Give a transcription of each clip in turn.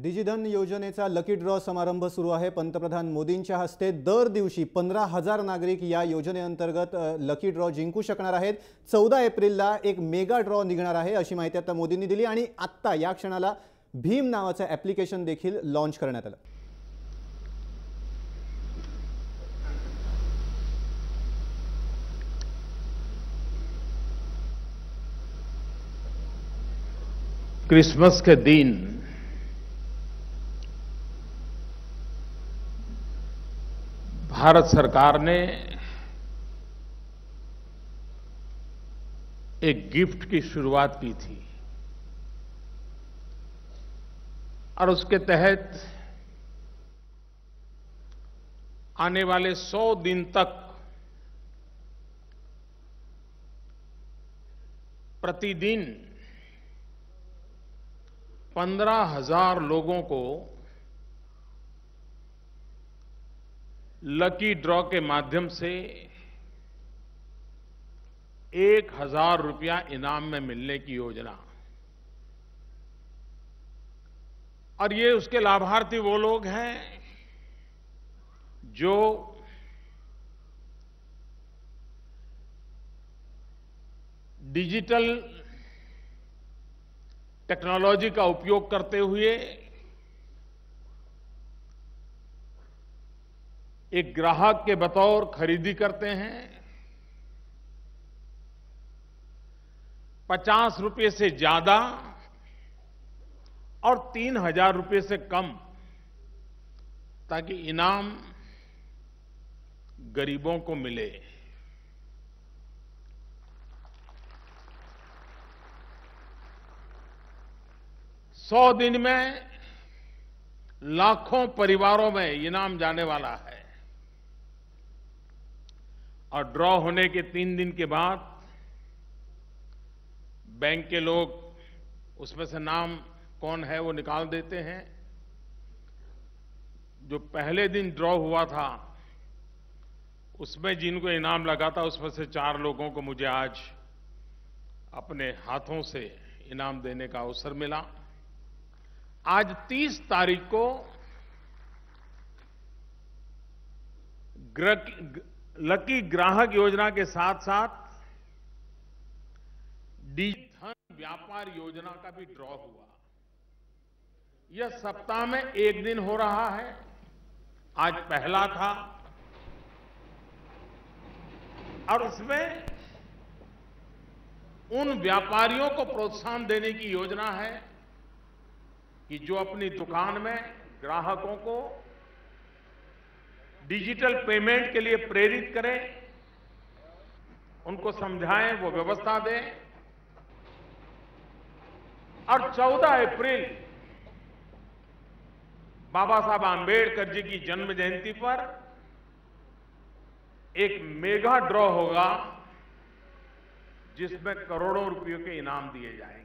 डिजिधन योजनेचा lucky draw समारंभ सुरू आहे। पंतप्रधान मोदींच्या हस्ते दर दिवशी 15,000 नागरिक या योजनेअंतर्गत लकी ड्रॉ जिंकू शकणार आहेत। 14 एप्रिलला एक मेगा ड्रॉ निघणार आहे अशी माहिती आता मोदींनी दिली आणि आत्ता या क्षणाला भीम नावाचं ॲप्लिकेशन देखील लॉन्च करण्यात आलं। क्रिसमस के दिन भारत सरकार ने एक गिफ्ट की शुरुआत की थी और उसके तहत आने वाले 100 दिन तक प्रतिदिन 15,000 लोगों को लकी ड्रॉ के माध्यम से 1,000 रुपया इनाम में मिलने की योजना, और ये उसके लाभार्थी वो लोग हैं जो डिजिटल टेक्नोलॉजी का उपयोग करते हुए एक ग्राहक के बतौर खरीदी करते हैं। 50 रुपये से ज्यादा और 3,000 रुपये से कम, ताकि इनाम गरीबों को मिले। सौ दिन में लाखों परिवारों में इनाम जाने वाला है और ड्रॉ होने के 3 दिन के बाद बैंक के लोग उसमें से नाम कौन है वो निकाल देते हैं। जो पहले दिन ड्रॉ हुआ था उसमें जिनको इनाम लगा था उसमें से 4 लोगों को मुझे आज अपने हाथों से इनाम देने का अवसर मिला। आज 30 तारीख को लकी ग्राहक योजना के साथ साथ डिजिधन व्यापार योजना का भी ड्रॉ हुआ। यह सप्ताह में एक दिन हो रहा है, आज पहला था, और इसमें उन व्यापारियों को प्रोत्साहन देने की योजना है कि जो अपनी दुकान में ग्राहकों को डिजिटल पेमेंट के लिए प्रेरित करें, उनको समझाएं, वो व्यवस्था दें। और 14 अप्रैल बाबा साहब आंबेडकर जी की जन्म जयंती पर एक मेगा ड्रॉ होगा जिसमें करोड़ों रुपयों के इनाम दिए जाएंगे।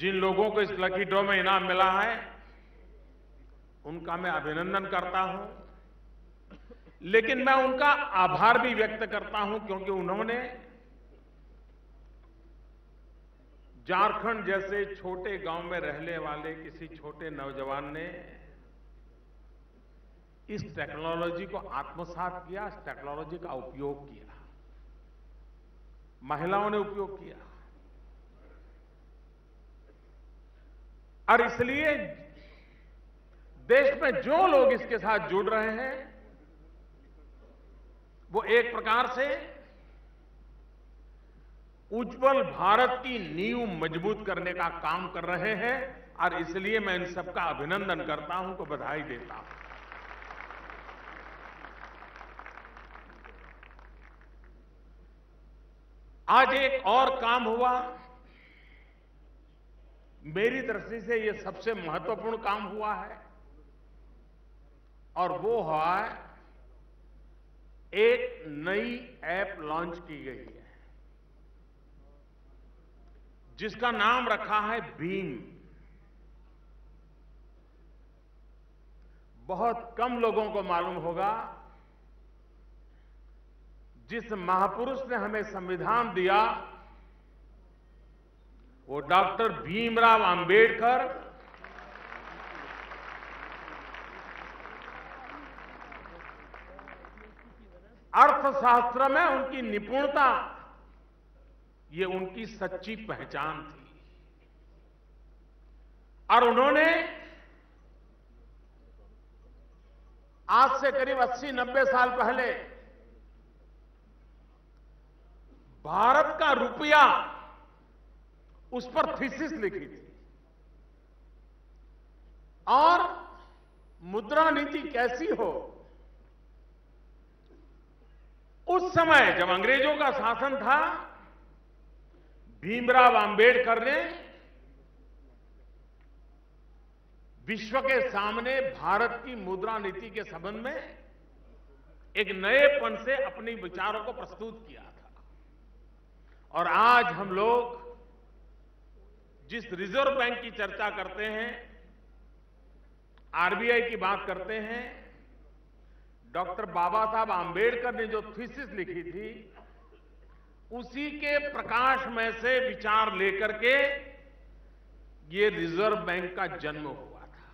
जिन लोगों को इस लकी ड्रॉ में इनाम मिला है उनका मैं अभिनंदन करता हूं, लेकिन मैं उनका आभार भी व्यक्त करता हूं क्योंकि उन्होंने झारखंड जैसे छोटे गांव में रहने वाले किसी छोटे नौजवान ने इस टेक्नोलॉजी को आत्मसात किया, इस टेक्नोलॉजी का उपयोग किया, महिलाओं ने उपयोग किया, और इसलिए देश में जो लोग इसके साथ जुड़ रहे हैं वो एक प्रकार से उज्जवल भारत की नींव मजबूत करने का काम कर रहे हैं, और इसलिए मैं इन सबका अभिनंदन करता हूं, को बधाई देता हूं। आज एक और काम हुआ, मेरी दृष्टि से ये सबसे महत्वपूर्ण काम हुआ है, और वो है एक नई ऐप लॉन्च की गई है जिसका नाम रखा है भीम। बहुत कम लोगों को मालूम होगा जिस महापुरुष ने हमें संविधान दिया वो डॉक्टर भीमराव अंबेडकर अर्थशास्त्र में उनकी निपुणता, ये उनकी सच्ची पहचान थी। और उन्होंने आज से करीब 80-90 साल पहले भारत का रुपया, उस पर थीसिस लिखी थी और मुद्रा नीति कैसी हो। उस समय जब अंग्रेजों का शासन था, भीमराव अंबेडकर ने विश्व के सामने भारत की मुद्रा नीति के संबंध में एक नएपन से अपने विचारों को प्रस्तुत किया था। और आज हम लोग जिस रिजर्व बैंक की चर्चा करते हैं, आरबीआई की बात करते हैं, डॉक्टर बाबा साहब आंबेडकर ने जो थीसिस लिखी थी उसी के प्रकाश में से विचार लेकर के ये रिजर्व बैंक का जन्म हुआ था।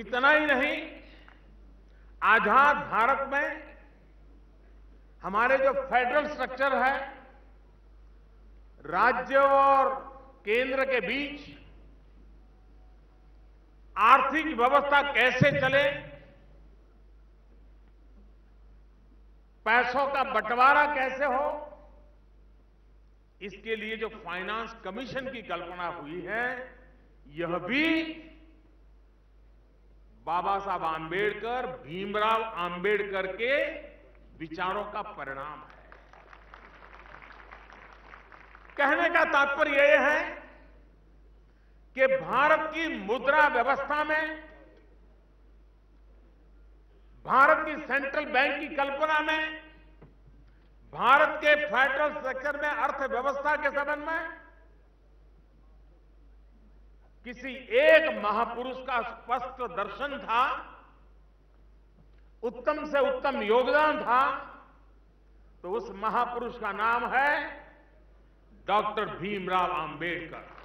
इतना ही नहीं, आजाद भारत में हमारे जो फेडरल स्ट्रक्चर है, राज्य और केंद्र के बीच आर्थिक व्यवस्था कैसे चले, पैसों का बंटवारा कैसे हो, इसके लिए जो फाइनेंस कमीशन की कल्पना हुई है, यह भी बाबा साहब आंबेडकर, भीमराव आंबेडकर के विचारों का परिणाम है। कहने का तात्पर्य यह है कि भारत की मुद्रा व्यवस्था में, भारत की सेंट्रल बैंक की कल्पना में, भारत के फेडरल स्ट्रक्चर में अर्थव्यवस्था के संबंध में किसी एक महापुरुष का स्पष्ट दर्शन था, उत्तम से उत्तम योगदान था, तो उस महापुरुष का नाम है डॉक्टर भीमराव अंबेडकर।